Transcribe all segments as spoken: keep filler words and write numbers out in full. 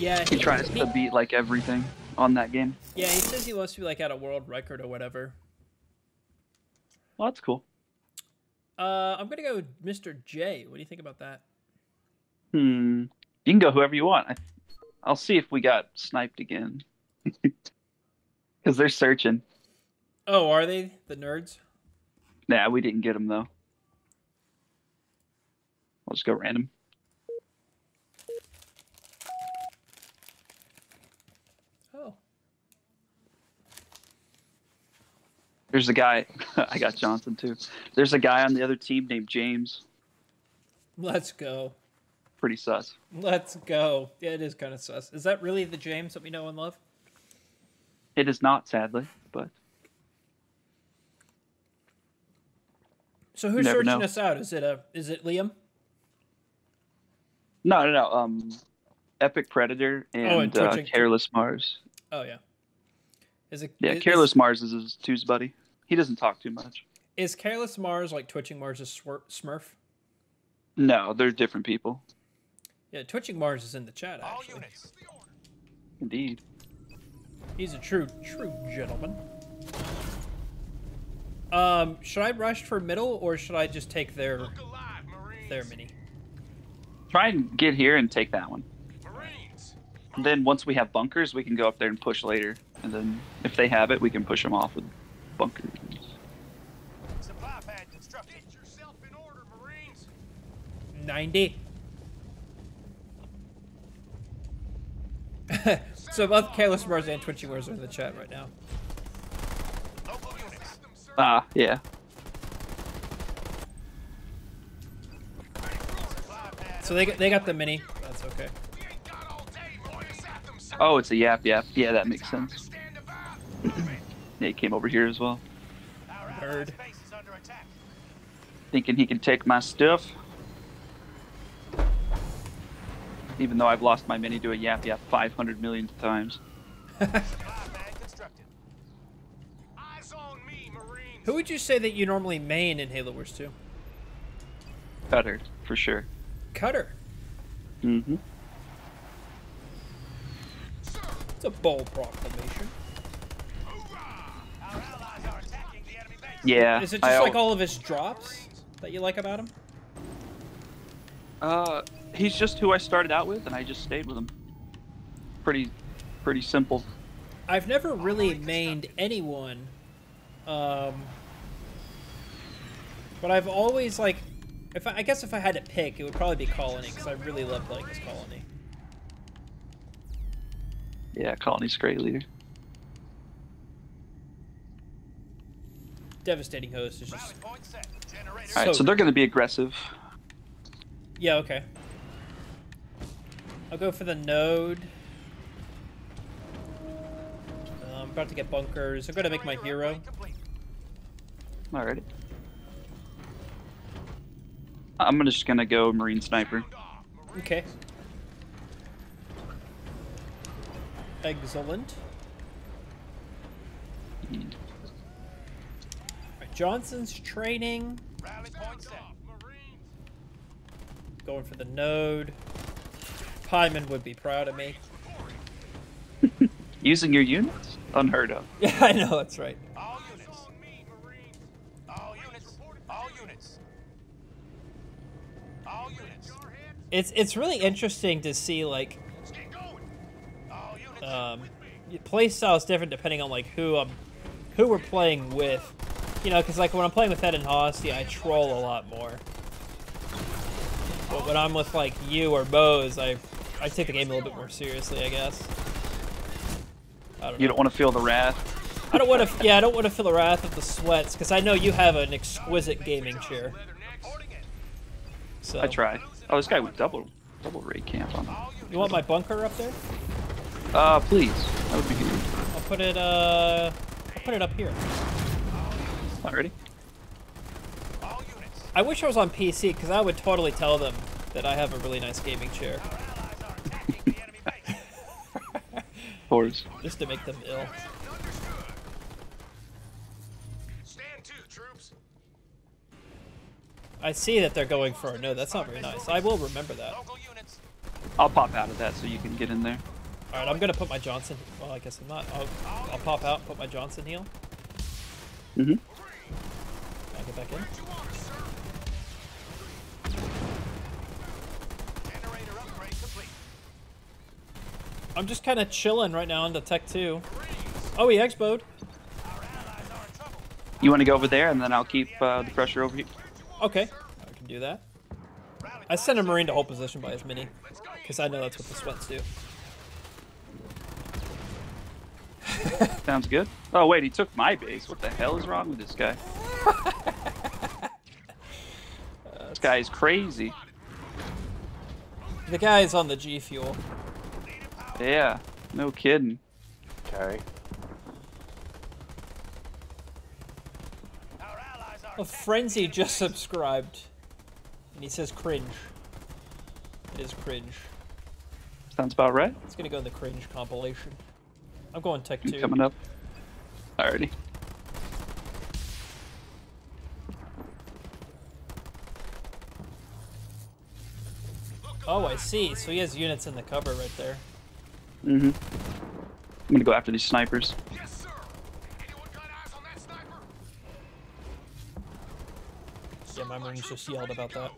Yeah. He, he tries he, to beat like everything on that game. Yeah, he says he wants to be like at a world record or whatever. Well, that's cool. Uh, I'm gonna go with Mister J. What do you think about that? Hmm. You can go whoever you want. I, I'll see if we got sniped again. Because they're searching. Oh, are they? The nerds? Nah, we didn't get them, though. I'll just go random. Oh. There's a guy. I got Johnson, too. There's a guy on the other team named James. Let's go. Pretty sus. Let's go. Yeah, it is kind of sus. Is that really the James that we know and love? It is not, sadly, but... So who's searching know. us out? Is it a? Is it Liam? No, no, no. Um, Epic Predator and, oh, and uh, Careless Mars. Oh yeah. Is it? Yeah, is, Careless is, Mars is his two's buddy. He doesn't talk too much. Is Careless Mars like Twitching Mars' Smurf? No, they're different people. Yeah, Twitching Mars is in the chat. Actually. All units. Indeed. He's a true, true gentleman. Um, should I rush for middle, or should I just take their, alive, their mini? Try and get here and take that one. Marines. And then once we have bunkers, we can go up there and push later. And then if they have it, we can push them off with bunkers. Supply pad constructed. Get yourself in order, Marines. ninety. So both Careless Mars and Twitchy Mars are in the chat right now. Ah, yeah. So they they got the mini. That's okay. Oh, it's a yap yap. Yeah, that makes sense. Nate came over here as well. Bird. Thinking he can take my stuff. Even though I've lost my mini to a yap yap five hundred million times. Who would you say that you normally main in Halo Wars two? Cutter, for sure. Cutter? Mm-hmm. It's a bold proclamation. Yeah. Is it just I like all of his drops that you like about him? Uh, he's just who I started out with, and I just stayed with him. Pretty, pretty simple. I've never really mained anyone... Um, but I've always, like, if I, I guess if I had to pick, it would probably be Colony, because I really love playing this Colony. Yeah, Colony's a great leader. Devastating host is just... Alright, so they're going to be aggressive. Yeah, okay. I'll go for the node. I'm about to get bunkers. I'm going to make my hero. Alright. I'm just going to go Marine Sniper. Okay. Excellent. Mm. Right, Johnson's training. Going for the node. Pyman would be proud of me. Using your units? Unheard of. Yeah, I know, that's right. All units. All units. All units. All units. It's it's really interesting to see like um play style is different depending on like who um who we're playing with. You know, because like when I'm playing with Ed and Hosty, I troll a lot more. But when I'm with like you or Bose, I I take the game a little bit more seriously, I guess. Don't you know. Don't want to feel the wrath. I don't want to. Yeah, I don't want to feel the wrath of the sweats because I know you have an exquisite gaming chair. So I try. Oh, this guy with double double raid camp on him. You want my bunker up there? Uh, please. That would be good. I'll put it. Uh, I'll put it up here. Alrighty. I wish I was on P C because I would totally tell them that I have a really nice gaming chair. Course. Just to make them ill. Stand to, troops. I see that they're going for a no. That's not very nice. I will remember that. I'll pop out of that so you can get in there. Alright, I'm gonna put my Johnson. Well, I guess I'm not. I'll, I'll pop out, put my Johnson heal. Mm-hmm. I'll get back in. I'm just kind of chilling right now on the Tech two. Oh, he exploded. You want to go over there, and then I'll keep uh, the pressure over you. Okay, I can do that. I sent a Marine to hold position by his mini, because I know that's what the sweats do. Sounds good. Oh wait, he took my base. What the hell is wrong with this guy? uh, this guy is crazy. The guy is on the G Fuel. Yeah, no kidding. Okay. A Frenzy just subscribed, and he says cringe. It is cringe. Sounds about right. It's gonna go in the cringe compilation. I'm going Tech two. Coming up. Alrighty. Oh, I see. So he has units in the cover right there. Mm-hmm. I'm gonna go after these snipers. Yes, sir. Anyone got eyes on that sniper? Yeah, my Marines just yelled about that.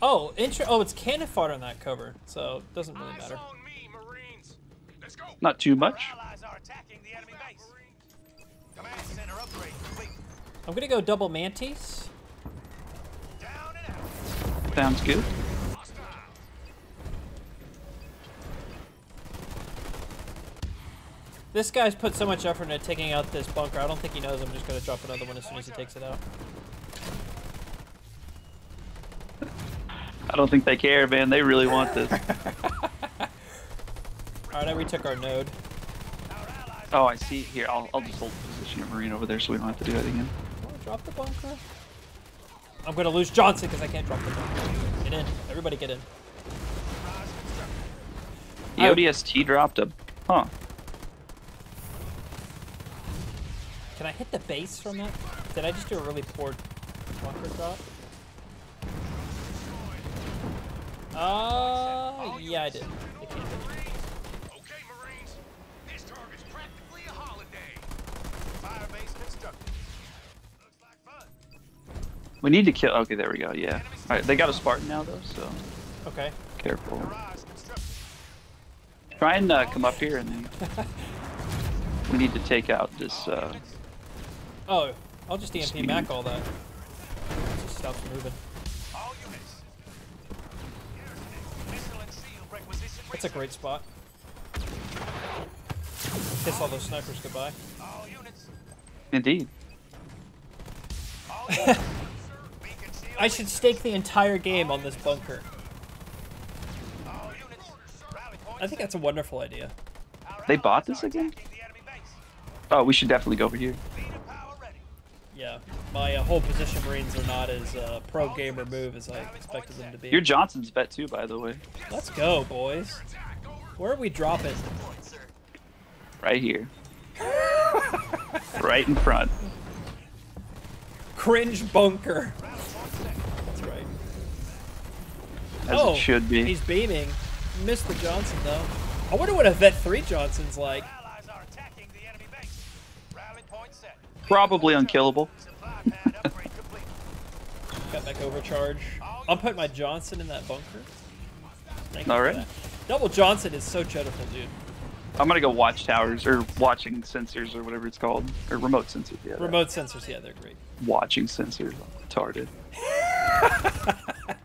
oh, intro oh, it's cannon fodder on that cover, so it doesn't really matter. Me, Let's go. Not too much. I'm gonna go double Mantis. Sounds good. This guy's put so much effort into taking out this bunker. I don't think he knows I'm just going to drop another one as soon as he takes it out. I don't think they care, man. They really want this. Alright, I retook our node. Oh, I see. Here, I'll, I'll just hold position of Marine over there so we don't have to do that again. Drop the bunker. I'm gonna lose Johnson because I can't drop the ball. Get in. Everybody get in. The O D S T dropped him. Huh. Can I hit the base from that? Did I just do a really poor bunker drop? Oh, uh, yeah, I did. It can't hit. Okay, Marines. This target's practically a holiday. Fire base constructed. We need to kill. Okay, there we go. Yeah. All right, they got a Spartan now though, so. Okay. Careful. Try and uh, come up here, and then we need to take out this. Uh, oh, I'll just E M P Mac all that. Just stop moving. That's a great spot. Kiss all those snipers goodbye. Indeed. I should stake the entire game on this bunker. I think that's a wonderful idea. They bought this again? Oh, we should definitely go over here. Yeah, my uh, whole position Marines are not as uh, pro-gamer move as I expected them to be. Your Johnson's bet too, by the way. Let's go, boys. Where are we dropping? Right here. Right in front. Cringe bunker. As oh, it should be. He's beaming. Missed the Johnson though. I wonder what a Vet three Johnson's like. Probably unkillable. Got back overcharge. I'll put my Johnson in that bunker. Thank All right. That. Double Johnson is so cheerful, dude. I'm gonna go watch towers or watching sensors or whatever it's called, or remote sensors. Yeah. Remote that. sensors. Yeah, they're great. Watching sensors. Retarded.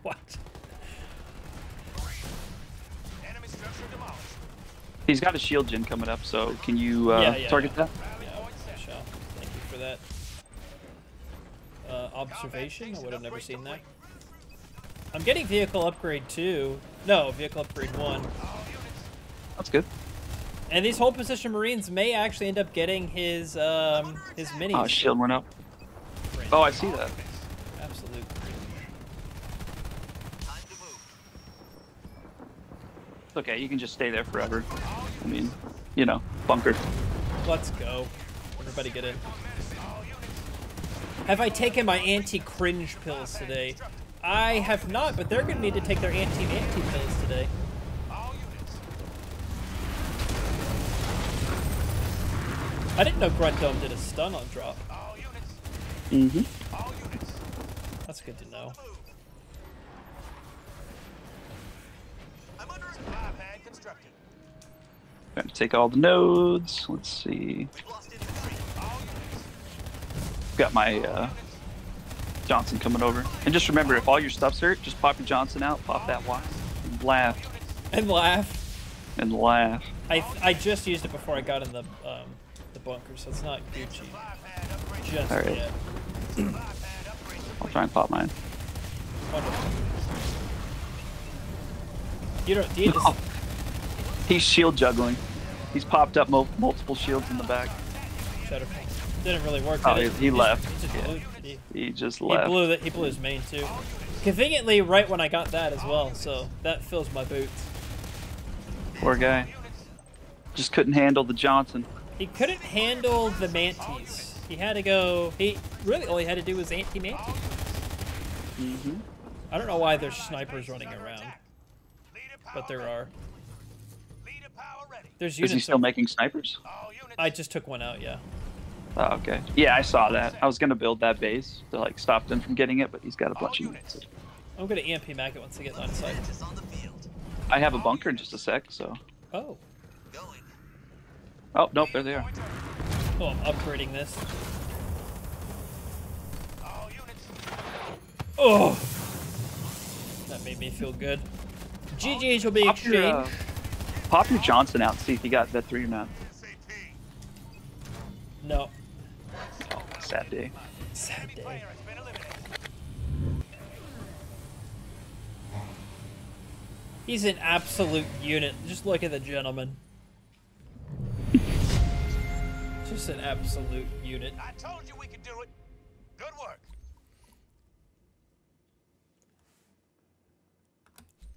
Watch. He's got a shield gen coming up, so can you uh, yeah, yeah, target yeah. that? Yeah, I shall. Thank you for that uh, observation. I would have never seen that. I'm getting vehicle upgrade two. No, vehicle upgrade one. That's good. And these whole position Marines may actually end up getting his um, his minis. Oh, shield went up. Oh, I see that. Absolutely. Okay, you can just stay there forever. I mean, you know, bunker. Let's go. Everybody get in. Have I taken my anti-cringe pills today? I have not, but they're going to need to take their anti-anti pills today. I didn't know Gruntdome did a stun on drop. Mm-hmm. That's good to know. Got to take all the nodes. Let's see. Got my uh, Johnson coming over. And just remember, if all your stuff's hurt, just pop your Johnson out, pop that Y, and laugh. And laugh. And laugh. I I just used it before I got in the um, the bunker, so it's not Gucci. Just all right. Yet. I'll try and pop mine. Wonderful. You don't need this. He's shield juggling. He's popped up mo multiple shields in the back. Cutter. Didn't really work. Oh, he, he left. He just, yeah. he, he just left. He blew, the, he blew his main too. Conveniently right when I got that as well, so that fills my boots. Poor guy. Just couldn't handle the Johnson. He couldn't handle the Mantis. He had to go... He really all he had to do was anti-Mantis. Mm-hmm. I don't know why there's snipers running around, but there are. There's units. Is he still making snipers? I just took one out, yeah. Oh, okay. Yeah, I saw that. I was gonna build that base to like stop them from getting it, but he's got a bunch of units. I'm gonna E M P mag it once I get line of sight. I have a bunker in just a sec, so. Oh. Oh nope, there they are. Oh, I'm upgrading this. Oh. That made me feel good. G Gs will be exchanged. Pop your Johnson out and see if you got that three or not. No. Oh, sad day. Sad day. He's an absolute unit. Just look at the gentleman. Just an absolute unit. I told you we could do it. Good work.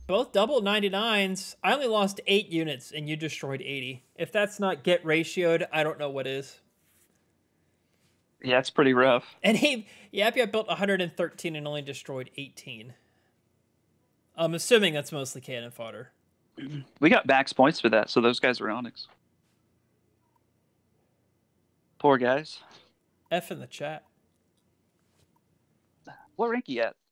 Both double ninety-nines. I only lost eight units and you destroyed eighty. If that's not get ratioed, I don't know what is. Yeah, it's pretty rough. And he, Yappy, I built one hundred thirteen and only destroyed eighteen. I'm assuming that's mostly cannon fodder. We got max points for that, so those guys were Onyx. Poor guys. F in the chat. What rank you at?